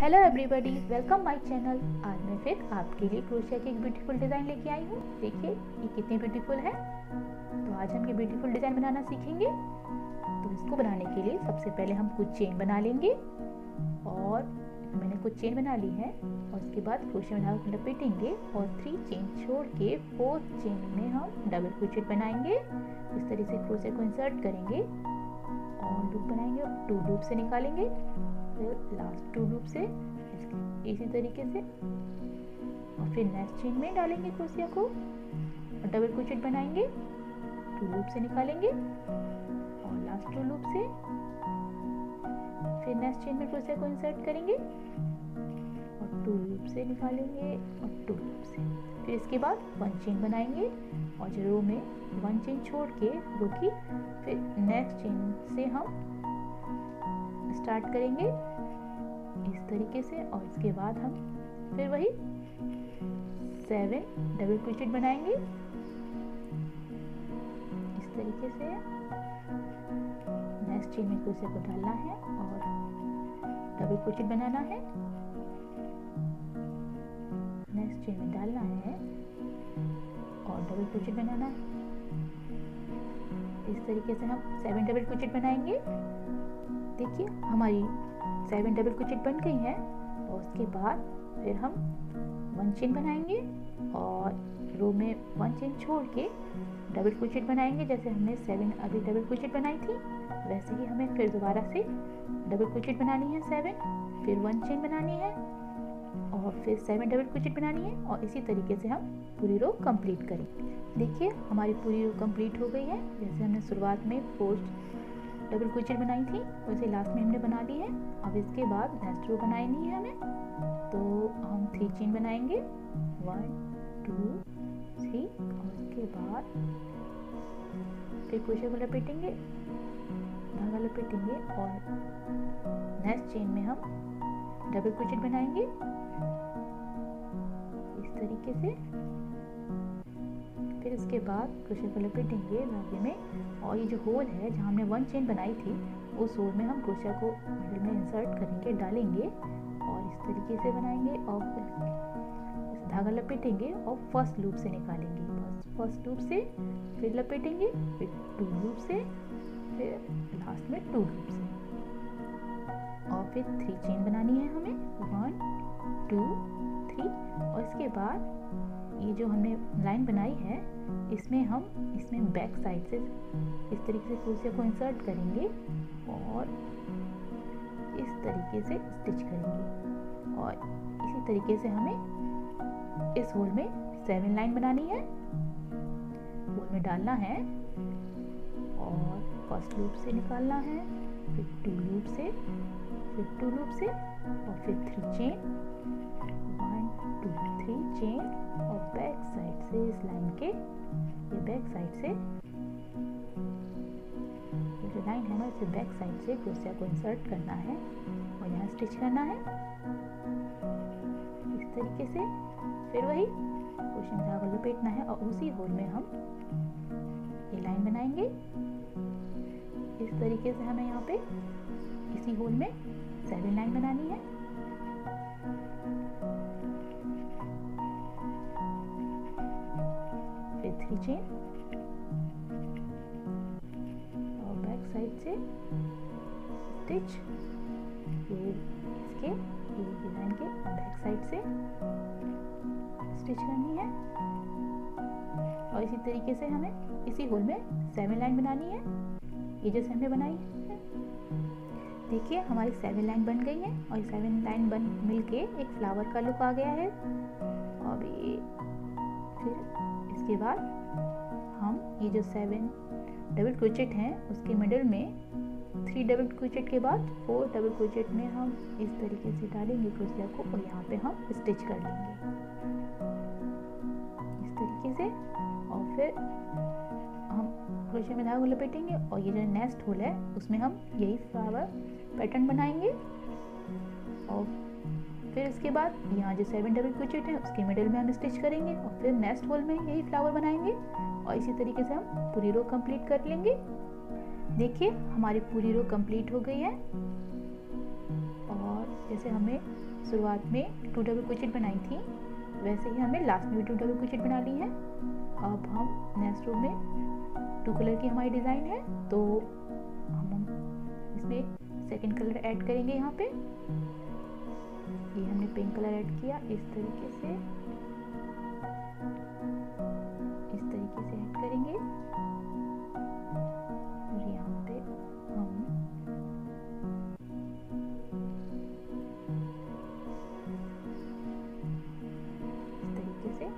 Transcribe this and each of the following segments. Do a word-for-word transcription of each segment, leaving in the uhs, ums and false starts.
Hello everybody, welcome my channel. आज मैं फिर आपके लिए क्रोशिया की एक ब्यूटीफुल डिज़ाइन लेके आई हूँ। देखिए ये कितनी ब्यूटीफुल है। तो आज हम ये ब्यूटीफुल डिज़ाइन बनाना सीखेंगे। तो इसको बनाने के लिए सबसे पहले हम कुछ चेन बना लेंगे। और मैंने कुछ चेन बना ली है और उसके बाद क्रोशिया में धागा लपेटेंगे और थ्री चेन छोड़ के फोर्थ चेन में हम डबल क्रोशिया बनाएंगे। इस तरह से क्रोशिया को इंसर्ट करेंगे और लूप बनाएंगे और टू लूप से निकालेंगे, फिर लास्ट टू लूप से इसी तरीके से, और फिर नेक्स्ट चेन में डालेंगे क्रोशिया को और डबल क्रोशिया बनाएंगे, टू लूप से निकालेंगे और लास्ट टू लूप से, फिर नेक्स्ट चेन में क्रोशिया को इंसर्ट करेंगे और टू लूप से निकालेंगे और टू लूप से, फिर इसके बाद वन चेन बनाएंगे और रो में वन चेन छोड़ के रो की फिर नेक्स्ट चेन से हम स्टार्ट करेंगे इस तरीके से। और इसके बाद हम फिर वही सेवन डबल क्रोशिया बनाएंगे इस तरीके से। नेक्स्ट चेन में क्रोशिया को डालना है और डबल क्रोशिया बनाना है, नेक्स्ट चेन में डालना है और डबल क्रोशिया बनाना है। इस तरीके से हम सेवन डबल क्रोशिया बनाएंगे। देखिए हमारी सेवन डबल क्रोशिया बन गई है। और उसके बाद फिर हम वन चेन बनाएंगे और रो में वन चेन छोड़ के डबल क्रोशिया बनाएंगे। जैसे हमने सेवन अभी डबल क्रोशिया बनाई थी वैसे ही हमें फिर दोबारा से डबल क्रोशिया बनानी है सेवन, फिर वन चेन बनानी है और फिर सेवन डबल क्रोशिया बनानी है। और इसी तरीके से हम पूरी रो कंप्लीट करेंगे। देखिए हमारी पूरी रो कंप्लीट हो गई है। जैसे हमने शुरुआत में फोर्थ डबल क्रोशिया बनाई थी वैसे लास्ट में हमने बना ली है। अब इसके बाद नेक्स्ट रो बनानी है हमें, तो हम थ्री चेन बनाएंगे, वन टू थ्री, और उसके बाद फिर क्रोशिया को लपेटेंगे, धागा लपेटेंगे और नेक्स्ट चेन में हम डबल क्रोशिया बनाएंगे इस तरीके से। फिर इसके बाद क्रोशिया को लपेटेंगे धागे में और ये जो होल है जहाँ हमने वन चेन बनाई थी उस होल में हम क्रोशिया को मिडल में इंसर्ट करेंगे, डालेंगे और इस तरीके से बनाएंगे और धागा लपेटेंगे और फर्स्ट लूप से निकालेंगे, फर्स्ट फर्स्ट लूप से, फिर लपेटेंगे, फिर टू लूप से, फिर लास्ट में टू लूप से। और फिर थ्री चेन बनानी है हमें, वन टू थ्री, और इसके बाद ये जो हमने लाइन बनाई है इसमें हम इसमें बैक साइड से इस तरीके से क्रोशिया को इंसर्ट करेंगे और इस तरीके से स्टिच करेंगे। और इसी तरीके से हमें इस होल में सेवन लाइन बनानी है, होल में डालना है और फर्स्ट लूप से निकालना है, फिर टू लूप से, फिर टू लूप से, और फिर three chain, one two three chain, और बैक साइड से इस लाइन के ये बैक साइड से ये जो लाइन है ना इसे बैक साइड से क्रोशिया को इंसर्ट करना है और यहाँ स्टिच करना है इस तरीके से। फिर वही क्रोशिया में धागा लपेटना है और उसी होल में हम ये लाइन बनाएंगे इस तरीके से। हमें यहाँ पे इसी होल में सेवन लाइन बनानी है। थ्री चेन और बैक साइड से स्टिच, ये इसके ये डिजाइन के बैक साइड से स्टिच करनी है। और इसी तरीके से हमें इसी होल में सेवन लाइन बनानी है, ये जैसे हमने बनाई है। देखिए हमारी सेवन लाइन बन गई है और ये सेवन लाइन बन मिल के एक फ्लावर का लुक आ गया है। और ये फिर इसके बाद हम ये जो सेवन डबल क्रोशिया हैं उसके मिडल में थ्री डबल क्रोशिया के बाद फोर डबल क्रोशिया में हम इस तरीके से डालेंगे क्रोशिया को और यहाँ पे हम स्टिच कर लेंगे इस तरीके से। और फिर हम क्रोशिया में धागा लपेटेंगे और ये जो नेक्स्ट होल है उसमें हम यही फ्लावर पैटर्न बनाएंगे। और फिर इसके बाद यहाँ जो सेवन डबल क्रोशिया है उसके मिडल में हम स्टिच करेंगे और फिर नेक्स्ट होल में यही फ्लावर बनाएंगे और इसी तरीके से हम पूरी रो कंप्लीट कर लेंगे। देखिए हमारी पूरी रो कंप्लीट हो गई है। और जैसे हमें शुरुआत में टू डबल क्रोचेट बनाई थी, वैसे ही हमें लास्ट में भी टू डबल क्रोचेट बना ली है। अब हम नेक्स्ट रो में टू कलर की हमारी डिज़ाइन है, तो हम इसमें सेकंड कलर ऐड करेंगे। यहाँ पे ये हमने पिंक कलर ऐड किया, इस तरीके से इस तरीके से ऐड करेंगे। और यहाँ पे हम इस तरीके से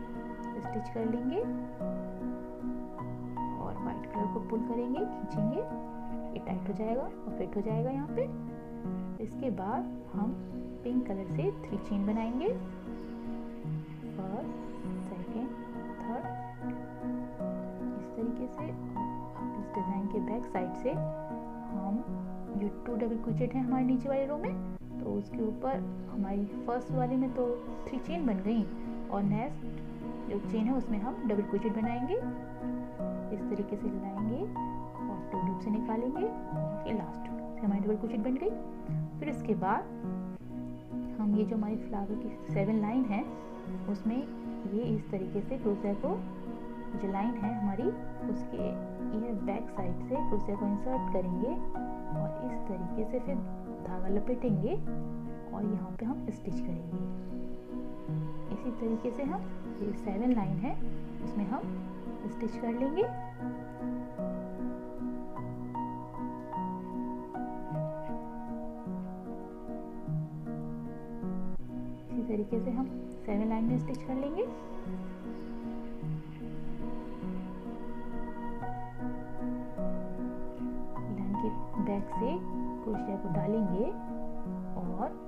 स्टिच कर लेंगे और व्हाइट कलर को पुल करेंगे, खींचेंगे, ये टाइट हो जाएगा और फिट हो जाएगा यहाँ पे। इसके बाद हम पिंक कलर से थ्री चेन बनाएंगे, फर्स्ट, सेकेंड, थर्ड, इस तरीके से। अब इस डिज़ाइन के बैक साइड से हम जो टू डबल क्रोचेट है हमारे नीचे वाले रो में, तो उसके ऊपर हमारी फर्स्ट वाले में तो थ्री चेन बन गई, और नेक्स्ट जो चेन है उसमें हम डबल क्रोचेट बनाएंगे। इस तरीके से लगाएंगे और टू लूप से निकालेंगे, ये लास्ट हमारी डबल क्रोचेट बन गई। फिर इसके बाद हम ये जो हमारी फ्लावर की सेवन लाइन है उसमें ये इस तरीके से क्रोशिया को, जो लाइन है हमारी उसके ये बैक साइड से क्रोशिया को इंसर्ट करेंगे और इस तरीके से फिर धागा लपेटेंगे और यहाँ पे हम स्टिच करेंगे। इसी तरीके से हम ये सेवन लाइन है उसमें हम स्टिच कर लेंगे। तरीके से हम सेवन लाइन में स्टिच कर लेंगे। लाइन के बैक से क्रोशिया को डालेंगे और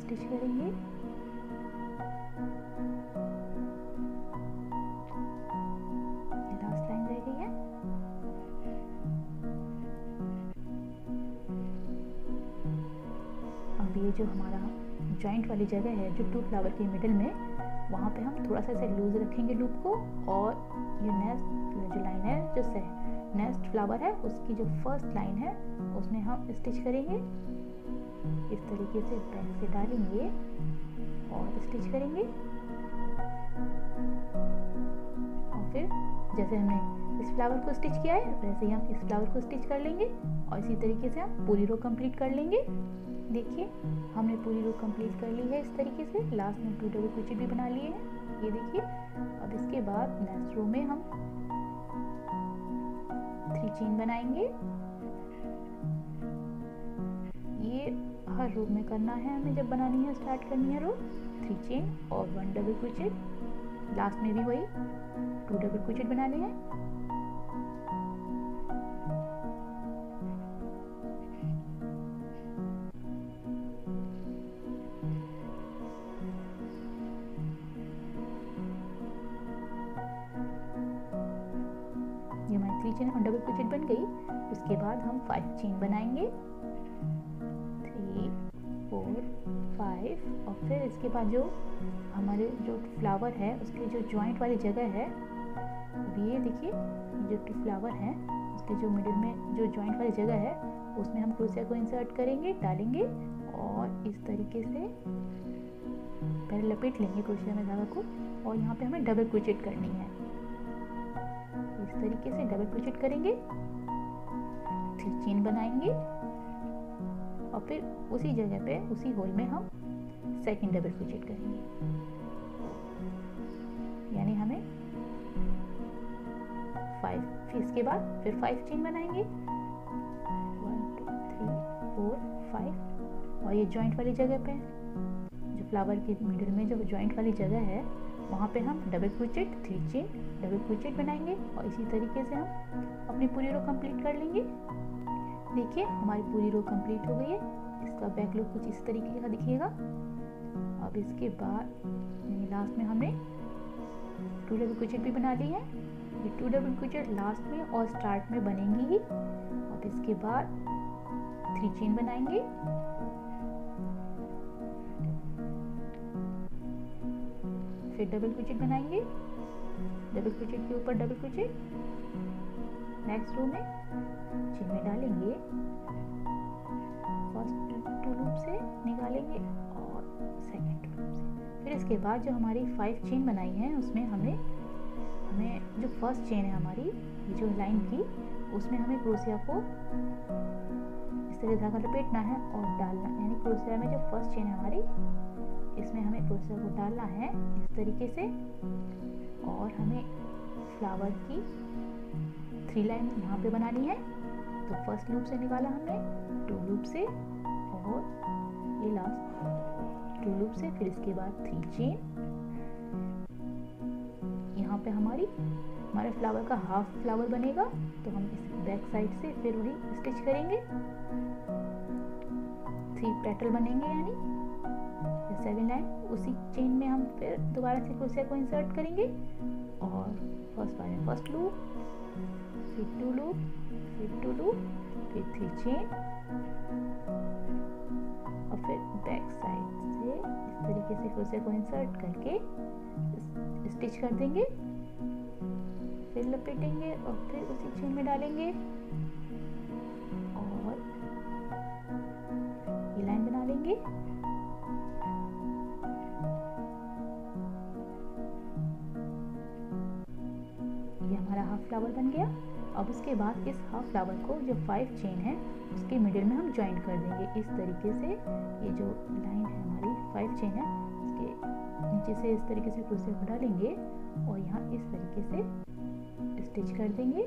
स्टिच करेंगे। लास्ट लाइन रह गई है, ये जो हमारा जॉइंट वाली जगह है जो टू फ्लावर के मिडल में, वहाँ पे हम थोड़ा सा ऐसे लूज रखेंगे लूप को, और ये नेक्स्ट जो लाइन है जो से नेक्स्ट फ्लावर है उसकी जो फर्स्ट लाइन है उसमें हम स्टिच करेंगे। इस तरीके से बैक से डालेंगे और स्टिच करेंगे। और फिर जैसे हमने इस फ्लावर को स्टिच किया है वैसे ही हम इस फ्लावर को स्टिच कर लेंगे और इसी तरीके से हम पूरी रो कंप्लीट कर लेंगे। देखिए हमने पूरी रो कंप्लीट कर ली है इस तरीके से। लास्ट में टू डबल क्रोचेट भी बना लिए हैं, ये देखिए। अब इसके बाद नेक्स्ट रो में हम थ्री चेन बनाएंगे। ये हर रो में करना है हमें, जब बनानी है स्टार्ट करनी है रो, थ्री चेन और वन डबल क्रोचेट, लास्ट में भी वही टू डबल क्रोचेट बनाने हैं। थ्री चेन और डबल क्रोचेट बन गई। उसके बाद हम फाइव चेन बनाएंगे, थ्री, फोर, फाइव। और फिर इसके बाद जो हमारे जो फ्लावर है उसके जो जॉइंट वाली जगह है, ये देखिए जो टू फ्लावर है उसके जो मिडिल में जो जॉइंट वाली जगह है उसमें हम क्रोशिया को इंसर्ट करेंगे, डालेंगे और इस तरीके से पहले लपेट लेंगे क्रोशिया में धागा को, और यहाँ पे हमें डबल क्रोचेट करनी है। इस तरीके से डबल क्रोचेट करेंगे, थ्री चेन बनाएंगे और फिर उसी जगह पे उसी होल में हम सेकंड डबल क्रोचेट करेंगे, यानी हमें फाइव। फिर इसके बाद फिर फाइव चेन बनाएंगे, one, two, three, four, five. और ये जॉइंट वाली जगह पे जो फ्लावर के मिडल में जो जॉइंट वाली जगह है वहाँ पे हम double crochet, three chain, double crochet बनाएंगे और इसी तरीके से हम अपनी पूरी रो कंप्लीट कर लेंगे। देखिए हमारी पूरी रो कंप्लीट हो गई है। इसका बैक लुक कुछ इस तरीके का दिखिएगा। अब इसके बाद लास्ट में हमने टू डबल क्रोचेट भी बना ली है। ये टू डबल क्रोचेट लास्ट में और स्टार्ट में बनेंगी ही। अब इसके बाद थ्री चेन बनाएंगे, डबल क्रोचेट बनाएंगे, डबल क्रोचेट के ऊपर डबल क्रोचेट, नेक्स्ट रो में चेन में डालेंगे, फर्स्ट टू लूप से निकालेंगे और सेकेंड टू लूप से। फिर इसके बाद जो हमारी फाइव चेन बनाई है उसमें हमें हमें जो फर्स्ट चेन है हमारी जो लाइन की उसमें हमें क्रोशिया को इस तरह धागा लपेटना है और डालना, यानी क्रोशिया में जो फर्स्ट चेन है हमारी इसमें हमें क्रोशिया को डालना है इस तरीके से। और हमें फ्लावर की थ्री लाइन यहाँ पे बनानी है, तो फर्स्ट लूप से निकाला हमने, टू लूप से और ये लास्ट टू लूप से, फिर इसके बाद थ्री चेन। यहाँ पे हमारी हमारे फ्लावर का हाफ फ्लावर बनेगा, तो हम इस बैक साइड से फिर वही स्टिच करेंगे, थ्री पेटल बनेंगे यानी सेवन लाइन। उसी चेन में हम फिर दोबारा से क्रोशिया को इंसर्ट करेंगे और फर्स्ट बार में फर्स्ट लूप, फिर टू लूप, फिर टू लूप, फिर थ्री चेन और फिर बैक साइड से इस तरीके से क्रोशिया को इंसर्ट करके स्टिच कर देंगे, फिर लपेटेंगे और फिर उसी चेन में डालेंगे और ये लाइन बना लेंगे। ये हमारा हाफ फ्लावर बन गया। अब उसके बाद इस हाफ फ्लावर को जो फाइव चेन है उसके मिडिल में हम ज्वाइन कर देंगे इस तरीके से। ये जो लाइन है हमारी फाइव चेन है उसके नीचे से इस तरीके से क्रोशिया को डालेंगे और यहाँ इस तरीके से स्टिच कर देंगे,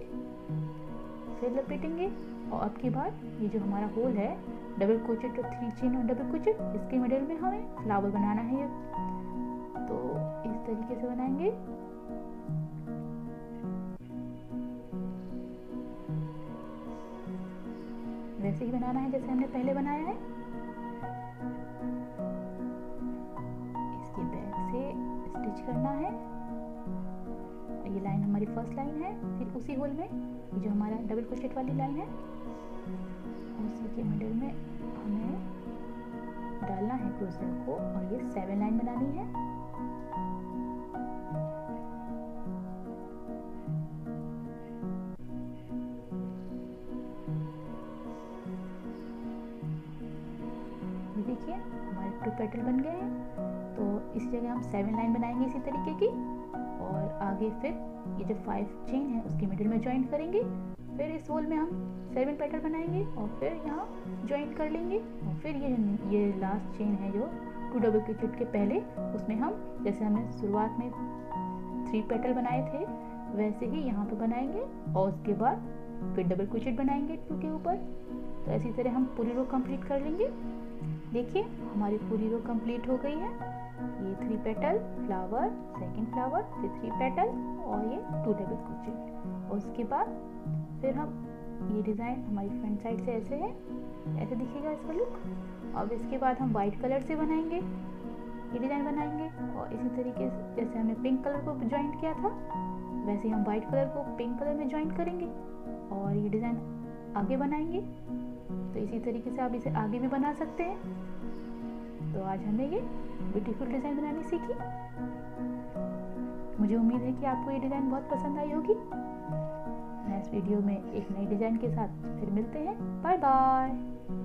फिर लपेटेंगे। और अब की बार ये जो हमारा होल है डबल क्रोचेट और थ्री चेन और डबल क्रोचेट, इसके मिडिल में हमें फ्लावर बनाना है। ये तो इस तरीके से बनाएंगे, वैसे ही बनाना है जैसे हमने पहले बनाया है। करना है, ये लाइन हमारी फर्स्ट लाइन है, फिर उसी होल में जो हमारा डबल क्रोशेट वाली लाइन है उसी के मिडल में हमें डालना है क्रोशिया को और ये सेवन लाइन बनानी है। देखिए हमारे टू पेटल बन गए हैं, तो इस जगह हम सेवन लाइन बनाएंगे इसी तरीके की और आगे फिर ये जो फाइव चेन है उसके मिडिल में ज्वाइन करेंगे, फिर इस होल में हम सेवन पैटर्न बनाएंगे और फिर यहाँ ज्वाइन कर लेंगे। और फिर ये ये लास्ट चेन है जो टू डबल क्रोचेट के पहले, उसमें हम जैसे हमने शुरुआत में थ्री पैटर्न बनाए थे वैसे ही यहाँ पर बनाएंगे और उसके बाद फिर डबल क्रोचेट बनाएंगे टू के ऊपर। तो इसी तरह हम पूरी रो कंप्लीट कर लेंगे। देखिए हमारी पूरी रो कंप्लीट हो गई है। ये three petal flower, second flower, फिर थ्री पेटल और ये टू डबल क्रोचेट। और उसके बाद फिर हम ये डिज़ाइन हमारी फ्रंट साइड से ऐसे है, ऐसे दिखेगा इसका लुक। अब इसके बाद हम वाइट कलर से बनाएंगे, ये डिज़ाइन बनाएंगे और इसी तरीके से जैसे हमने पिंक कलर को ज्वाइन किया था वैसे हम वाइट कलर को पिंक कलर में ज्वाइन करेंगे और ये डिज़ाइन आगे बनाएंगे। तो इसी तरीके से आप इसे आगे भी बना सकते हैं। तो आज हमने ये ब्यूटीफुल डिज़ाइन बनानी सीखी। मुझे उम्मीद है कि आपको ये डिज़ाइन बहुत पसंद आई होगी। नेक्स्ट वीडियो में एक नई डिज़ाइन के साथ फिर मिलते हैं। Bye bye.